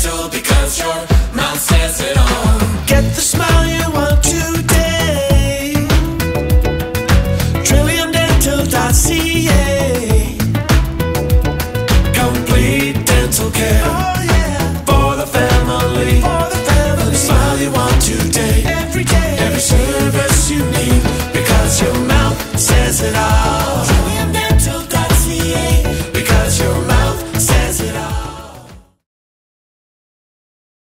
Dental, because your mouth says it all. Get the smile you want today. TrilliumDental.ca. Complete dental care. Oh, yeah. For the family. For the family. The smile you want today. Every day. Every day.